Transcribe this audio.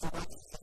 So